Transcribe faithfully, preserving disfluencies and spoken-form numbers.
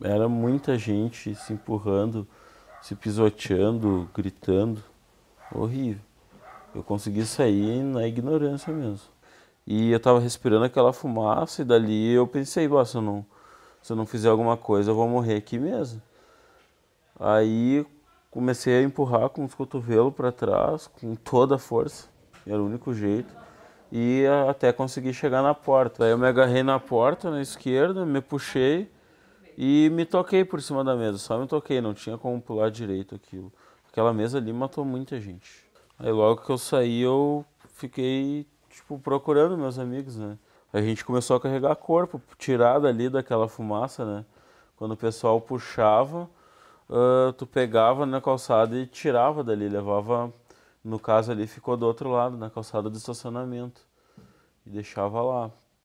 Era muita gente se empurrando, se pisoteando, gritando. Horrível. Eu consegui sair na ignorância mesmo. E eu estava respirando aquela fumaça e dali eu pensei, se eu, não, se eu não fizer alguma coisa eu vou morrer aqui mesmo. Aí comecei a empurrar com os cotovelos para trás, com toda a força. Era o único jeito. E até conseguir chegar na porta. Aí eu me agarrei na porta, na esquerda, me puxei. E me toquei por cima da mesa, só me toquei, não tinha como pular direito aquilo. Aquela mesa ali matou muita gente. Aí logo que eu saí, eu fiquei, tipo, procurando meus amigos, né? A gente começou a carregar corpo, tirar dali daquela fumaça, né? Quando o pessoal puxava, uh, tu pegava na calçada e tirava dali, levava, no caso ali, ficou do outro lado, na calçada do estacionamento. E deixava lá.